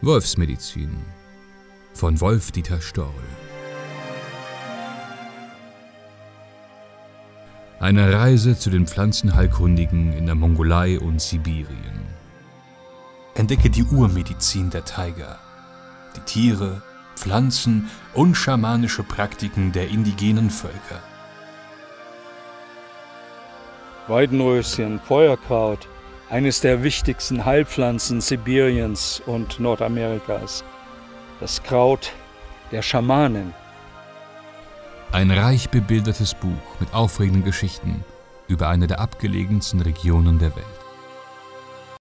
Wolfsmedizin von Wolf-Dieter Storl. Eine Reise zu den Pflanzenheilkundigen in der Mongolei und Sibirien. Entdecke die Urmedizin der Taiga, die Tiere, Pflanzen und schamanische Praktiken der indigenen Völker. Weidenröschen, Feuerkraut, eines der wichtigsten Heilpflanzen Sibiriens und Nordamerikas. Das Kraut der Schamanen. Ein reich bebildertes Buch mit aufregenden Geschichten über eine der abgelegensten Regionen der Welt.